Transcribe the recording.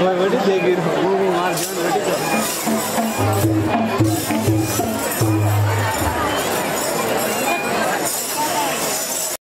Where did they get moving?